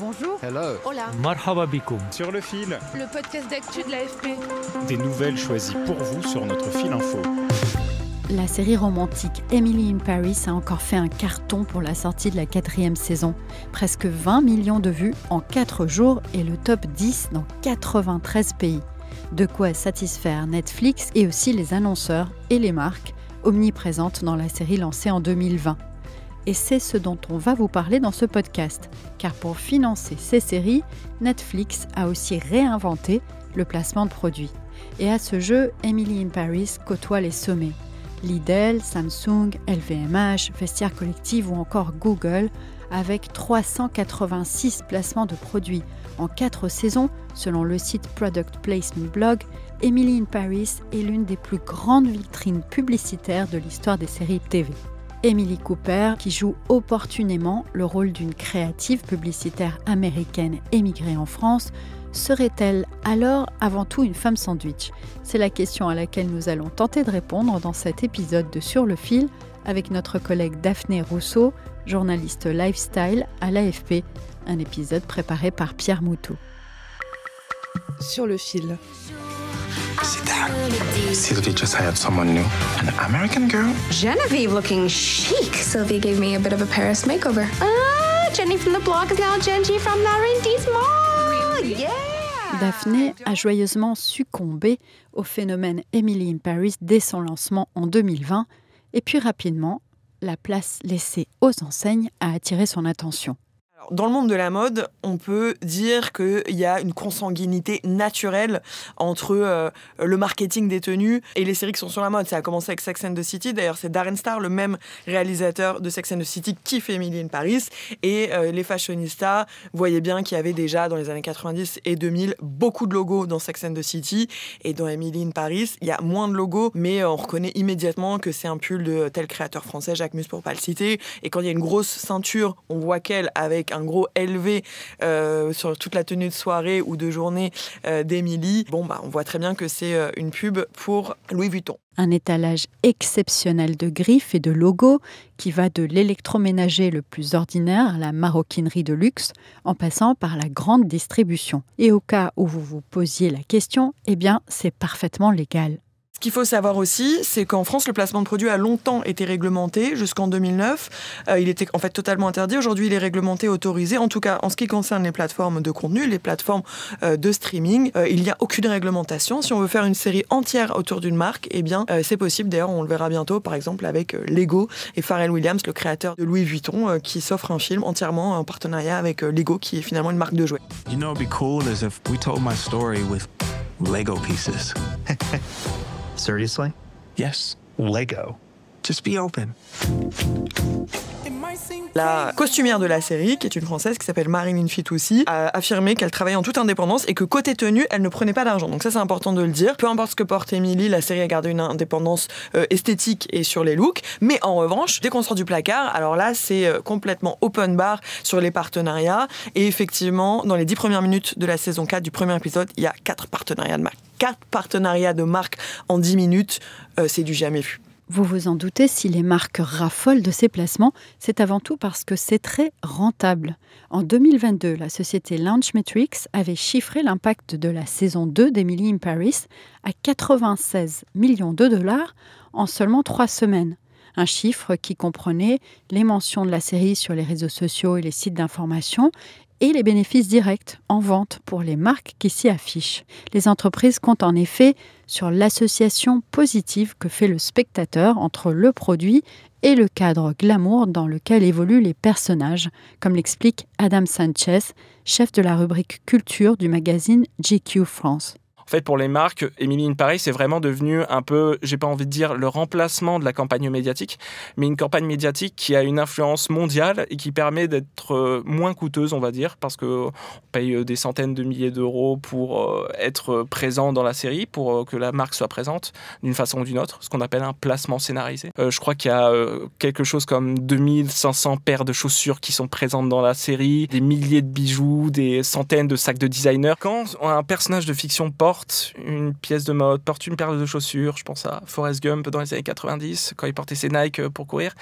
Bonjour. Hello. Hola. Marhaba bikoum. Sur le fil. Le podcast d'actu de l'AFP. Des nouvelles choisies pour vous sur notre fil info. La série romantique Emily in Paris a encore fait un carton pour la sortie de la 4e saison. Presque 20 millions de vues en 4 jours et le top 10 dans 93 pays. De quoi satisfaire Netflix et aussi les annonceurs et les marques, omniprésentes dans la série lancée en 2020. Et c'est ce dont on va vous parler dans ce podcast, car pour financer ces séries, Netflix a aussi réinventé le placement de produits. Et à ce jeu, Emily in Paris côtoie les sommets. Lidl, Samsung, LVMH, Vestiaire Collective ou encore Google, avec 386 placements de produits. En 4 saisons, selon le site Product Placement Blog, Emily in Paris est l'une des plus grandes vitrines publicitaires de l'histoire des séries TV. Emily Cooper, qui joue opportunément le rôle d'une créative publicitaire américaine émigrée en France, serait-elle alors avant tout une femme sandwich? C'est la question à laquelle nous allons tenter de répondre dans cet épisode de Sur le Fil avec notre collègue Daphné Rousseau, journaliste lifestyle à l'AFP. Un épisode préparé par Pierre Moutou. Sur le fil. Sit down. Sylvie just hired someone new, an American girl. Genevieve looking chic. Sylvie gave me a bit of a Paris makeover. Ah, Jenny from the blog is now Genji from La Rendi's Mall. Yeah. Daphné a joyeusement succombé au phénomène Emily in Paris dès son lancement en 2020. Et puis rapidement, la place laissée aux enseignes a attiré son attention. Dans le monde de la mode, on peut dire qu'il y a une consanguinité naturelle entre le marketing des tenues et les séries qui sont sur la mode. Ça a commencé avec Sex and the City. D'ailleurs, c'est Darren Star, le même réalisateur de Sex and the City, qui fait Emily in Paris. Et les fashionistas voyaient bien qu'il y avait déjà, dans les années 90 et 2000, beaucoup de logos dans Sex and the City. Et dans Emily in Paris, il y a moins de logos, mais on reconnaît immédiatement que c'est un pull de tel créateur français, Jacquemus pour pas le citer. Et quand il y a une grosse ceinture, on voit qu'elle, avec un gros élevé sur toute la tenue de soirée ou de journée d'Emily, on voit très bien que c'est une pub pour Louis Vuitton. Un étalage exceptionnel de griffes et de logos qui va de l'électroménager le plus ordinaire à la maroquinerie de luxe, en passant par la grande distribution. Et au cas où vous vous posiez la question, eh bien, c'est parfaitement légal. Ce qu'il faut savoir aussi, c'est qu'en France, le placement de produits a longtemps été réglementé, jusqu'en 2009. Il était en fait totalement interdit. Aujourd'hui, il est réglementé, autorisé. En tout cas, en ce qui concerne les plateformes de contenu, les plateformes de streaming, il n'y a aucune réglementation. Si on veut faire une série entière autour d'une marque, eh bien, c'est possible. D'ailleurs, on le verra bientôt, par exemple, avec Lego et Pharrell Williams, le créateur de Louis Vuitton, qui s'offre un film entièrement en partenariat avec Lego, qui est finalement une marque de jouets. You know, it'd be cool as if we told my story with Lego pieces. Seriously? Yes, Lego. Just be open. La costumière de la série, qui est une Française qui s'appelle Marine Infitoussi, a affirmé qu'elle travaillait en toute indépendance et que côté tenue, elle ne prenait pas d'argent. Donc ça, c'est important de le dire. Peu importe ce que porte Emily, la série a gardé une indépendance esthétique et sur les looks. Mais en revanche, dès qu'on sort du placard, alors là, c'est complètement open bar sur les partenariats. Et effectivement, dans les 10 premières minutes de la saison 4 du premier épisode, il y a 4 partenariats de marque. 4 partenariats de marque en 10 minutes, c'est du jamais vu. Vous vous en doutez, si les marques raffolent de ces placements, c'est avant tout parce que c'est très rentable. En 2022, la société Launchmetrics avait chiffré l'impact de la saison 2 d'Emily in Paris à 96 millions de dollars en seulement 3 semaines. Un chiffre qui comprenait les mentions de la série sur les réseaux sociaux et les sites d'information et les bénéfices directs en vente pour les marques qui s'y affichent. Les entreprises comptent en effet sur l'association positive que fait le spectateur entre le produit et le cadre glamour dans lequel évoluent les personnages, comme l'explique Adam Sanchez, chef de la rubrique culture du magazine GQ France. En fait, pour les marques, Emily in Paris, c'est vraiment devenu un peu, j'ai pas envie de dire, le remplacement de la campagne médiatique, mais une campagne médiatique qui a une influence mondiale et qui permet d'être moins coûteuse, on va dire, parce qu'on paye des centaines de milliers d'euros pour être présent dans la série, pour que la marque soit présente d'une façon ou d'une autre, ce qu'on appelle un placement scénarisé. Je crois qu'il y a quelque chose comme 2500 paires de chaussures qui sont présentes dans la série, des milliers de bijoux, des centaines de sacs de designer. Quand un personnage de fiction porte une pièce de mode, porte une paire de chaussures, je pense à Forrest Gump dans les années 90, quand il portait ses Nike pour courir.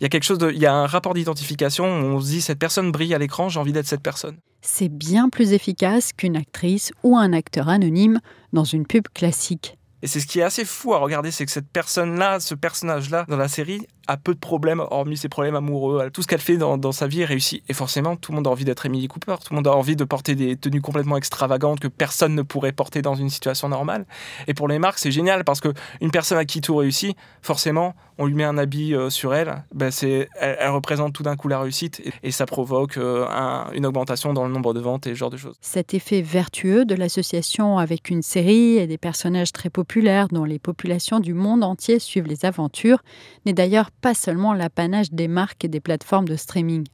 Il y a un rapport d'identification, on se dit cette personne brille à l'écran, j'ai envie d'être cette personne. c'est bien plus efficace qu'une actrice ou un acteur anonyme dans une pub classique. Et c'est ce qui est assez fou à regarder, c'est que cette personne-là, ce personnage-là, dans la série, a peu de problèmes, hormis ses problèmes amoureux. Tout ce qu'elle fait dans sa vie est réussi. Et forcément, tout le monde a envie d'être Emily Cooper. Tout le monde a envie de porter des tenues complètement extravagantes que personne ne pourrait porter dans une situation normale. Et pour les marques, c'est génial parce qu'une personne à qui tout réussit, forcément, on lui met un habit sur elle, ben elle représente tout d'un coup la réussite et ça provoque une augmentation dans le nombre de ventes et ce genre de choses. Cet effet vertueux de l'association avec une série et des personnages très populaires dont les populations du monde entier suivent les aventures n'est d'ailleurs pas seulement l'apanage des marques et des plateformes de streaming.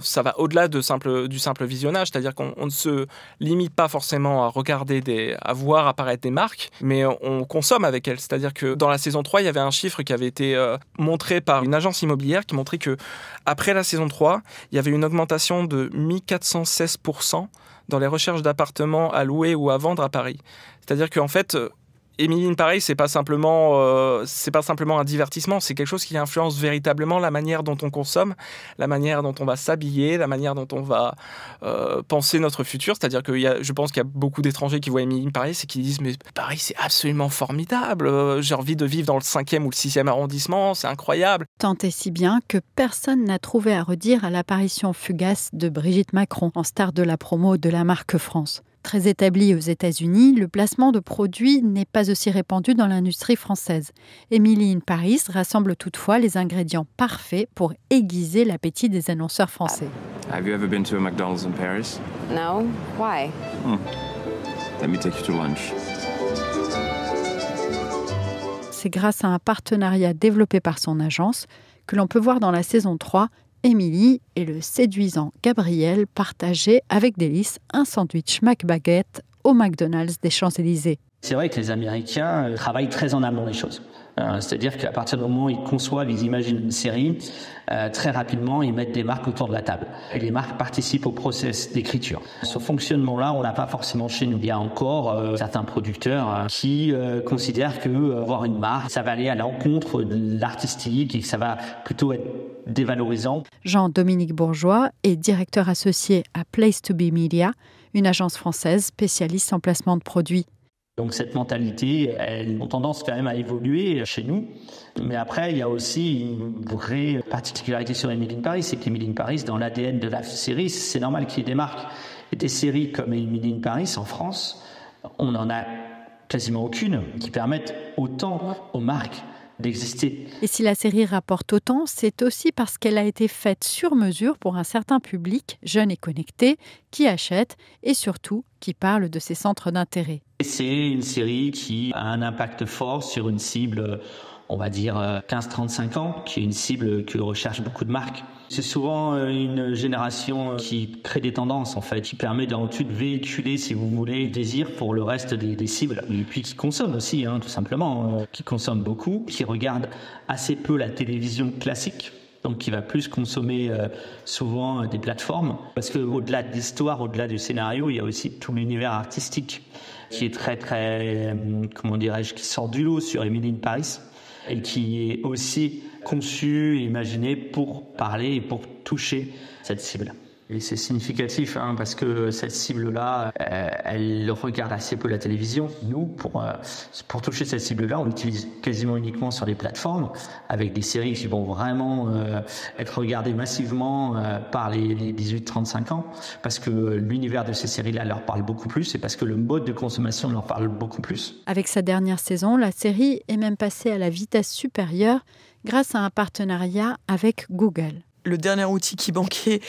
Ça va au-delà du simple visionnage, c'est-à-dire qu'on ne se limite pas forcément à regarder, à voir apparaître des marques, mais on consomme avec elles. C'est-à-dire que dans la saison 3, il y avait un chiffre qui avait été montré par une agence immobilière qui montrait qu'après la saison 3, il y avait une augmentation de 1416% dans les recherches d'appartements à louer ou à vendre à Paris. C'est-à-dire qu'en fait, Emily in Paris, c'est pas simplement un divertissement, c'est quelque chose qui influence véritablement la manière dont on consomme, la manière dont on va s'habiller, la manière dont on va penser notre futur. C'est-à-dire que je pense qu'il y a beaucoup d'étrangers qui voient Emily in Paris et qui disent « Mais Paris, c'est absolument formidable, j'ai envie de vivre dans le 5e ou le 6e arrondissement, c'est incroyable ». Tant et si bien que personne n'a trouvé à redire à l'apparition fugace de Brigitte Macron, en star de la promo de la marque France. Très établi aux États-Unis, le placement de produits n'est pas aussi répandu dans l'industrie française. Emily in Paris rassemble toutefois les ingrédients parfaits pour aiguiser l'appétit des annonceurs français. Have you ever been to a McDonald's in Paris? No. Why? Let me take you to lunch. C'est grâce à un partenariat développé par son agence que l'on peut voir dans la saison 3 Emily et le séduisant Gabriel partageaient avec délice un sandwich McBaguette au McDonald's des Champs-Élysées. C'est vrai que les Américains travaillent très en amont les choses. C'est-à-dire qu'à partir du moment où ils conçoivent, ils imaginent une série, très rapidement, ils mettent des marques autour de la table. Et les marques participent au process d'écriture. Ce fonctionnement-là, on l'a pas forcément chez nous. Il y a encore certains producteurs qui considèrent que avoir une marque, ça va aller à l'encontre de l'artistique et que ça va plutôt être dévalorisant. Jean-Dominique Bourgeois est directeur associé à Place to be Media, une agence française spécialiste en placement de produits. Donc cette mentalité, elle a tendance quand même à évoluer chez nous. Mais après, il y a aussi une vraie particularité sur Emily in Paris, c'est qu'Emily in Paris, dans l'ADN de la série, c'est normal qu'il y ait des marques. Et des séries comme Emily in Paris, en France, on n'en a quasiment aucune qui permettent autant aux marques d'exister. Et si la série rapporte autant, c'est aussi parce qu'elle a été faite sur mesure pour un certain public, jeune et connecté, qui achète et surtout qui parle de ses centres d'intérêt. C'est une série qui a un impact fort sur une cible, on va dire 15-35 ans, qui est une cible que recherchent beaucoup de marques. C'est souvent une génération qui crée des tendances, en fait, qui permet d'en-dessus de véhiculer, si vous voulez, le désir pour le reste des cibles. Et puis qui consomment aussi, hein, tout simplement, qui consomment beaucoup, qui regardent assez peu la télévision classique, donc qui va plus consommer souvent des plateformes. Parce qu'au-delà de l'histoire, au-delà du scénario, il y a aussi tout l'univers artistique qui est très, comment dirais-je, qui sort du lot sur Emily in Paris et qui est aussi conçu et imaginé pour parler et pour toucher cette cible. Et c'est significatif, hein, parce que cette cible-là, elle regarde assez peu la télévision. Nous, pour toucher cette cible-là, on l'utilise quasiment uniquement sur les plateformes, avec des séries qui vont vraiment être regardées massivement par les 18-35 ans, parce que l'univers de ces séries-là leur parle beaucoup plus, et parce que le mode de consommation leur parle beaucoup plus. Avec sa dernière saison, la série est même passée à la vitesse supérieure grâce à un partenariat avec Google. Le dernier outil qui banquait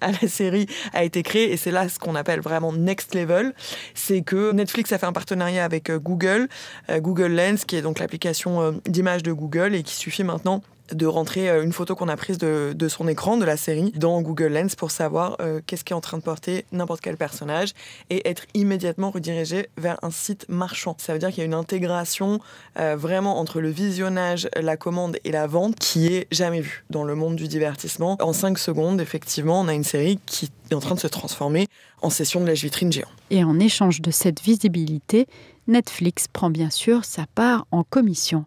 à la série a été créé et c'est là ce qu'on appelle vraiment next level. C'est que Netflix a fait un partenariat avec Google, Google Lens, qui est donc l'application d'image de Google et qui suffit maintenant de rentrer une photo qu'on a prise de son écran, de la série, dans Google Lens pour savoir qu'est-ce qui est en train de porter n'importe quel personnage et être immédiatement redirigé vers un site marchand. Ça veut dire qu'il y a une intégration vraiment entre le visionnage, la commande et la vente qui est jamais vue dans le monde du divertissement. En 5 secondes, effectivement, on a une série qui est en train de se transformer en session de lèche-vitrine géant. Et en échange de cette visibilité, Netflix prend bien sûr sa part en commission.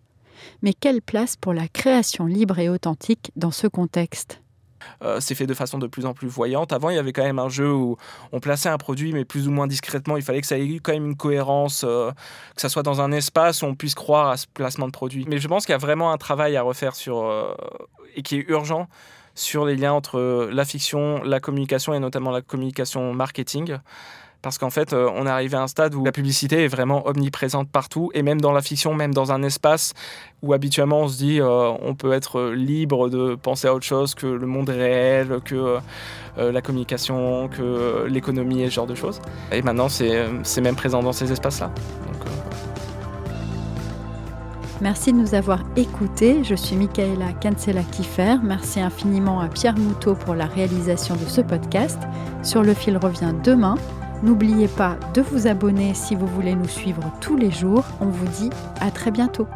Mais quelle place pour la création libre et authentique dans ce contexte? C'est fait de façon de plus en plus voyante. Avant, il y avait quand même un jeu où on plaçait un produit, mais plus ou moins discrètement. Il fallait que ça ait quand même une cohérence, que ça soit dans un espace où on puisse croire à ce placement de produit. Mais je pense qu'il y a vraiment un travail à refaire sur, et qui est urgent, sur les liens entre la fiction, la communication et notamment la communication marketing. Parce qu'en fait, on est arrivé à un stade où la publicité est vraiment omniprésente partout, et même dans la fiction, même dans un espace où habituellement on se dit on peut être libre de penser à autre chose que le monde réel, que la communication, que l'économie et ce genre de choses. Et maintenant, c'est même présent dans ces espaces-là. Merci de nous avoir écoutés. Je suis Michaela Cancela-Kiffer. Merci infiniment à Pierre Moutou pour la réalisation de ce podcast. Sur le fil revient demain. N'oubliez pas de vous abonner si vous voulez nous suivre tous les jours. On vous dit à très bientôt.